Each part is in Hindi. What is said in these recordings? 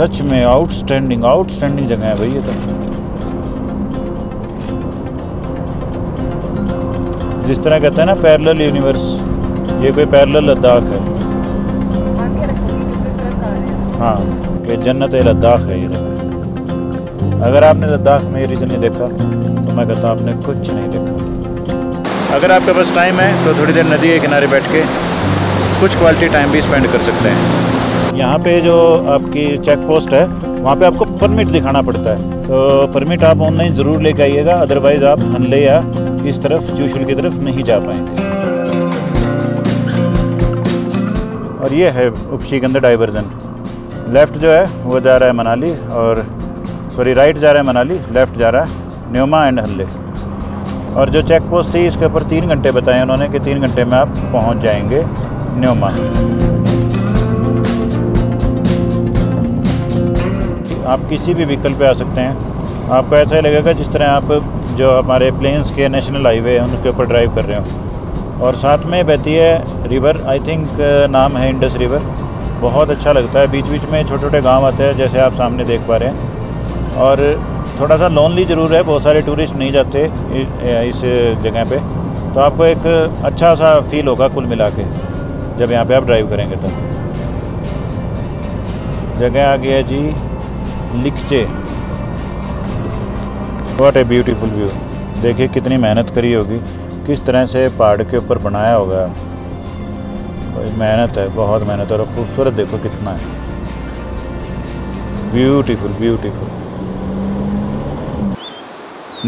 सच में आउटस्टैंडिंग आउटस्टैंडिंग जगह है भाई ये तो। जिस तरह कहते हैं ना पैरेलल यूनिवर्स, ये कोई पैरेलल लद्दाख है। हाँ, ये जन्नत लद्दाख है ये जगह। अगर आपने लद्दाख में ये रीजन नहीं देखा तो मैं कहता आपने कुछ नहीं देखा। अगर आपके पास टाइम है तो थोड़ी देर नदी के किनारे बैठ के कुछ क्वालिटी टाइम भी स्पेंड कर सकते हैं। यहाँ पे जो आपकी चेक पोस्ट है वहाँ पे आपको परमिट दिखाना पड़ता है, तो परमिट आप ऑनलाइन ज़रूर लेके आइएगा, अदरवाइज़ आप हनले या इस तरफ चुशुल की तरफ नहीं जा पाएंगे। और ये है उपशी के अंदर डाइवर्जन। लेफ़्ट जो है वो जा रहा है मनाली, और सॉरी राइट जा रहा है मनाली, लेफ़्ट जा रहा है न्योमा एंड हनले। और जो चेक पोस्ट थी इसके ऊपर 3 घंटे बताए उन्होंने कि 3 घंटे में आप पहुँच जाएँगे न्योमा। आप किसी भी व्हीकल पे आ सकते हैं, आपको ऐसा ही लगेगा जिस तरह आप जो हमारे प्लेन्स के नेशनल हाईवे हैं उनके ऊपर ड्राइव कर रहे हो। और साथ में बहती है रिवर, आई थिंक नाम है इंडस रिवर। बहुत अच्छा लगता है, बीच बीच में छोटे छोटे गांव आते हैं जैसे आप सामने देख पा रहे हैं। और थोड़ा सा लोनली ज़रूर है, बहुत सारे टूरिस्ट नहीं जाते इस जगह पर, तो आपको एक अच्छा सा फील होगा कुल मिला के जब यहाँ पर आप ड्राइव करेंगे। तो जगह आ गया जी लिखचे। What a beautiful view. देखिए कितनी मेहनत करी होगी, किस तरह से पहाड़ के ऊपर बनाया होगा, भाई मेहनत है, बहुत मेहनत है। और खूबसूरत देखो कितना है, ब्यूटीफुल ब्यूटीफुल।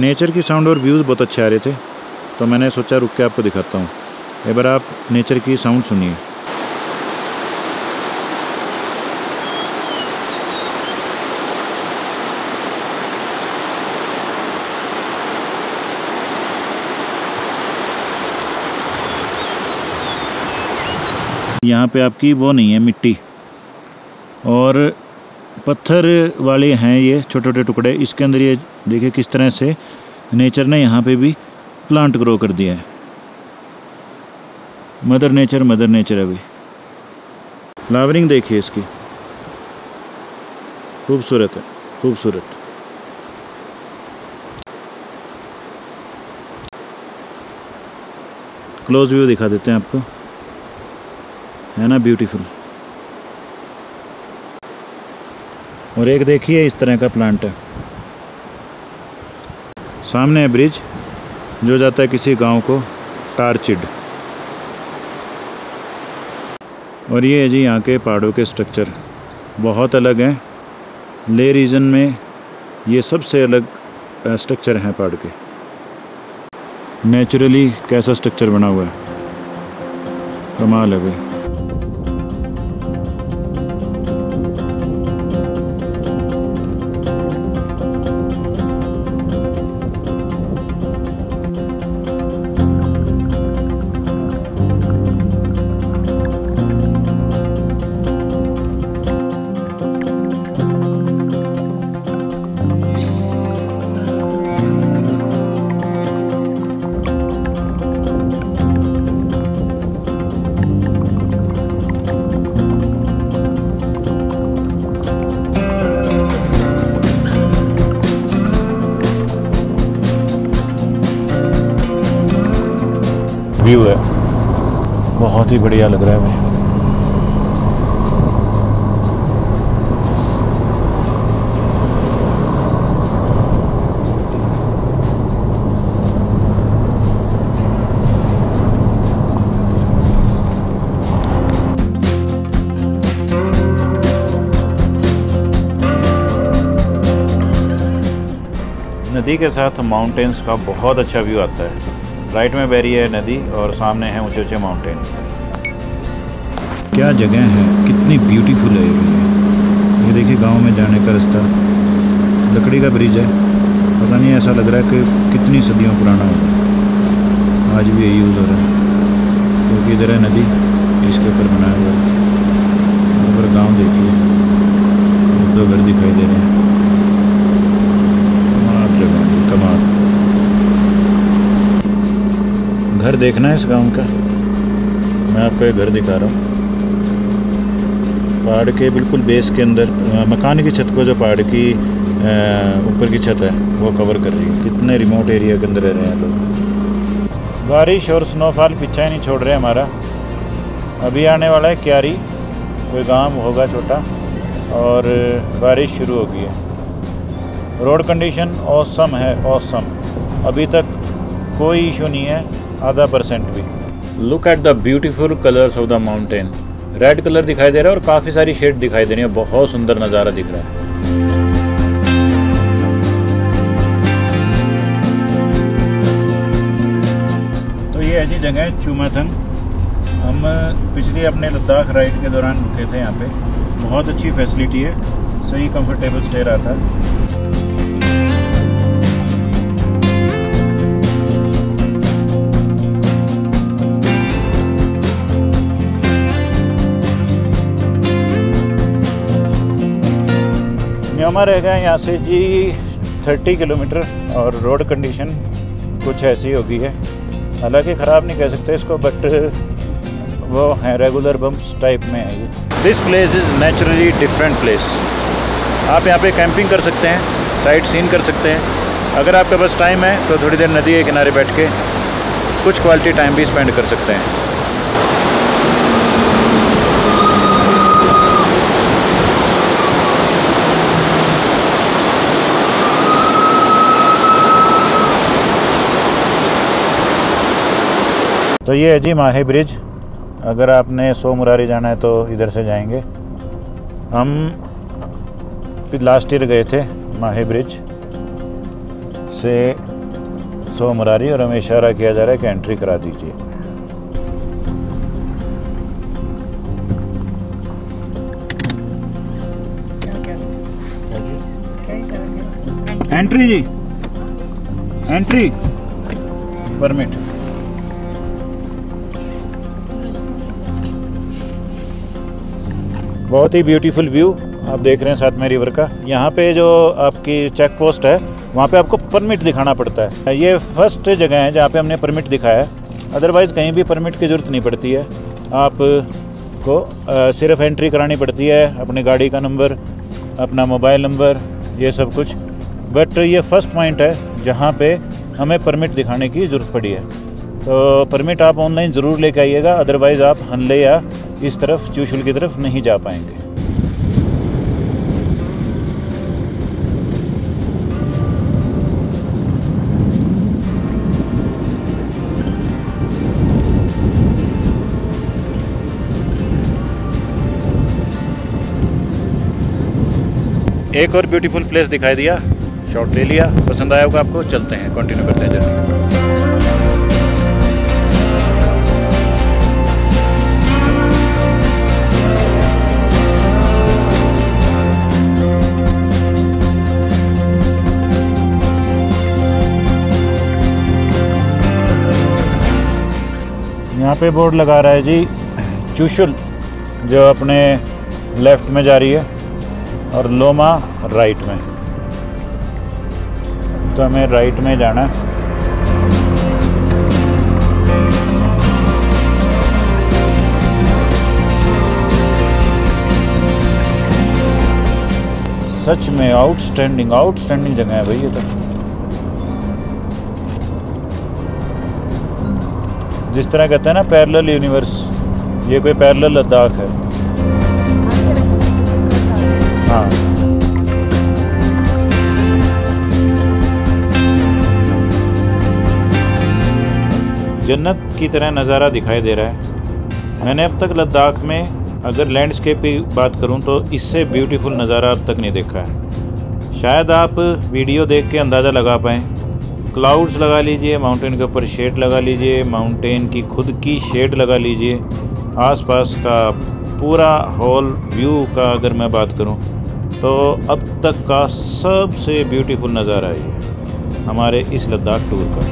नेचर की साउंड और व्यूज़ बहुत अच्छे आ रहे थे तो मैंने सोचा रुक के आपको दिखाता हूँ। एक बार आप नेचर की साउंड सुनिए। यहाँ पे आपकी वो नहीं है मिट्टी और पत्थर वाले हैं ये छोटे छोटे टुकड़े, इसके अंदर ये देखिए किस तरह से नेचर ने यहाँ पे भी प्लांट ग्रो कर दिया है। मदर नेचर अभी फ्लावरिंग देखिए इसकी, खूबसूरत है, खूबसूरत। क्लोज व्यू दिखा देते हैं आपको, है ना ब्यूटीफुल। और एक देखिए इस तरह का प्लांट है। सामने है ब्रिज जो जाता है किसी गांव को, टारचिड। और ये है जी यहाँ के पहाड़ों के स्ट्रक्चर, बहुत अलग हैं। ले रीजन में ये सबसे अलग स्ट्रक्चर हैं पहाड़ के। नेचुरली कैसा स्ट्रक्चर बना हुआ है, कमाल है भाई। व्यू है बहुत ही बढ़िया लग रहा है भाई। नदी के साथ माउंटेन्स का बहुत अच्छा व्यू आता है। राइट में बह रही है नदी और सामने है ऊंचे ऊंचे माउंटेन। क्या जगह है, कितनी ब्यूटीफुल है ये देखिए। गांव में जाने का रास्ता, लकड़ी का ब्रिज है, पता नहीं ऐसा लग रहा है कि कितनी सदियों पुराना होगा, आज भी यही यूज़ हो रहा है क्योंकि तो इधर है नदी इसके ऊपर बनाया हुआ है। ऊपर गाँव देखिए, दो घर दिखाई दे रहे हैं। कमाल घर देखना है इस गांव का, मैं आपको ये घर दिखा रहा हूँ। पहाड़ के बिल्कुल बेस के अंदर मकान की छत को जो पहाड़ की ऊपर की छत है वो कवर कर रही है। कितने रिमोट एरिया के अंदर रह रहे हैं। तो बारिश और स्नोफॉल पीछा ही नहीं छोड़ रहे हमारा। अभी आने वाला है क्यारी, कोई गांव होगा छोटा, और बारिश शुरू हो गई है। रोड कंडीशन ऑसम है, ऑसम। अभी तक कोई इशू नहीं है, आधा % भी। Look at the beautiful colours of the mountain. Red colour दिखाई दे रहा है और काफ़ी सारी शेड दिखाई दे रही है। बहुत सुंदर नज़ारा दिख रहा है। तो ये ऐसी जगह है चुमाथंग। हम पिछली अपने लद्दाख राइड के दौरान रुके थे यहाँ पे। बहुत अच्छी फैसिलिटी है, सही कंफर्टेबल स्टे रहा था। न्योमा रह गए यहाँ से जी 30 किलोमीटर और रोड कंडीशन कुछ ऐसी हो गई है। हालांकि ख़राब नहीं कह सकते इसको, बट वो है रेगुलर बम्प्स टाइप में है ये। This place is naturally different place. आप यहाँ पे कैंपिंग कर सकते हैं, साइट सीन कर सकते हैं। अगर आपके पास टाइम है तो थोड़ी देर नदी के किनारे बैठ के कुछ क्वालिटी टाइम भी स्पेंड कर सकते हैं। तो ये है जी माहे ब्रिज। अगर आपने 100 मुरारी जाना है तो इधर से जाएंगे। हम लास्ट ईयर गए थे माहे ब्रिज से 100 मुरारी, और हमें इशारा किया जा रहा है कि एंट्री करा दीजिए। एंट्री जी, एंट्री परमिट। बहुत ही ब्यूटीफुल व्यू आप देख रहे हैं साथ में रिवर का। यहाँ पे जो आपकी चेक पोस्ट है वहाँ पे आपको परमिट दिखाना पड़ता है। ये फर्स्ट जगह है जहाँ पे हमने परमिट दिखाया है। अदरवाइज़ कहीं भी परमिट की ज़रूरत नहीं पड़ती है। आपको सिर्फ एंट्री करानी पड़ती है, अपनी गाड़ी का नंबर, अपना मोबाइल नंबर, ये सब कुछ। बट ये फर्स्ट पॉइंट है जहाँ पर हमें परमिट दिखाने की ज़रूरत पड़ी है। तो परमिट आप ऑनलाइन ज़रूर लेके आइएगा, अदरवाइज़ आप हनले या इस तरफ चुशुल की तरफ नहीं जा पाएंगे। एक और ब्यूटीफुल प्लेस दिखाई दिया, शॉट ले लिया। पसंद आया होगा आपको, चलते हैं, कंटिन्यू करते हैं जर्नी। यहाँ पे बोर्ड लगा रहा है जी चुशुल जो अपने लेफ्ट में जा रही है और लोमा राइट में। तो हमें राइट में जाना है। सच में आउटस्टैंडिंग आउटस्टैंडिंग जगह है भाई ये तो। जिस तरह कहते हैं ना पैरेलल यूनिवर्स, ये कोई पैरेलल लद्दाख है। हाँ, जन्नत की तरह नज़ारा दिखाई दे रहा है। मैंने अब तक लद्दाख में अगर लैंडस्केप की बात करूं तो इससे ब्यूटीफुल नज़ारा अब तक नहीं देखा है। शायद आप वीडियो देख के अंदाज़ा लगा पाएँ। क्लाउड्स लगा लीजिए, माउंटेन के ऊपर शेड लगा लीजिए, माउंटेन की खुद की शेड लगा लीजिए। आसपास का पूरा हॉल व्यू का अगर मैं बात करूं तो अब तक का सबसे ब्यूटीफुल नज़ारा है हमारे इस लद्दाख टूर का।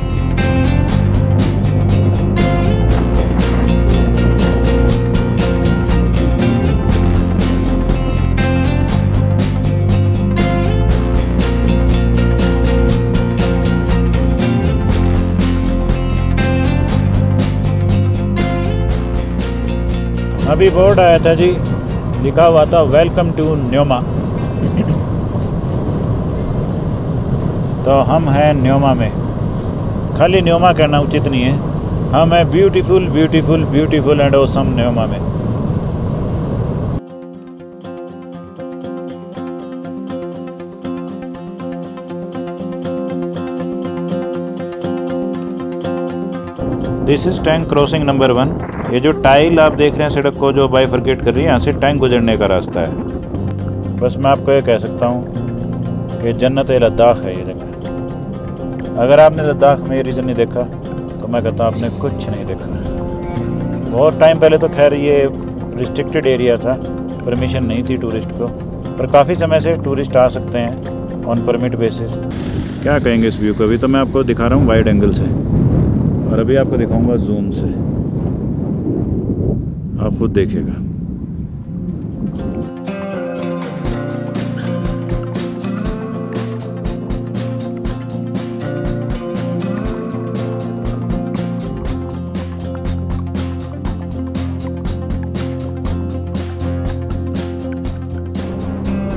अभी बोर्ड आया था जी लिखा हुआ था वेलकम टू न्योमा। तो हम हैं न्योमा में, खाली न्योमा कहना उचित नहीं है, हम हैं beautiful beautiful beautiful and awesome Nyoma में। This is tank crossing number 1। ये जो टाइल आप देख रहे हैं सड़क को जो बाइफरकेट कर रही है, यहाँ से टैंक गुजरने का रास्ता है। बस मैं आपको ये कह सकता हूँ कि जन्नत लद्दाख है ये जगह। अगर आपने लद्दाख में ये रीजन नहीं देखा तो मैं कहता हूँ आपने कुछ नहीं देखा। बहुत टाइम पहले तो खैर ये रिस्ट्रिक्टेड एरिया था, परमिशन नहीं थी टूरिस्ट को, पर काफ़ी समय से टूरिस्ट आ सकते हैं ऑन परमिट बेसिस। क्या कहेंगे इस व्यू को? अभी तो मैं आपको दिखा रहा हूँ वाइड एंगल से और अभी आपको दिखाऊंगा जूम से, आप खुद देखिएगा।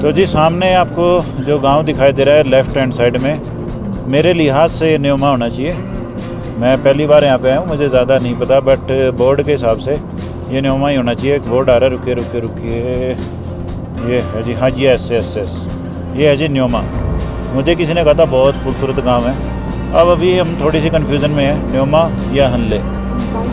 तो जी सामने आपको जो गांव दिखाई दे रहा है लेफ्ट हैंड साइड में, मेरे लिहाज से न्योमा होना चाहिए। मैं पहली बार यहाँ पे आया हूँ, मुझे ज़्यादा नहीं पता, बट बोर्ड के हिसाब से ये न्योमा ही होना चाहिए। एक बोर्ड आ रहा है, रुकिए रुकिए रुकिए, ये है जी, हाँ जी, एस, ये है जी न्योमा। मुझे किसी ने कहा था बहुत खूबसूरत गांव है। अब अभी हम थोड़ी सी कन्फ्यूज़न में हैं, न्योमा या हनले।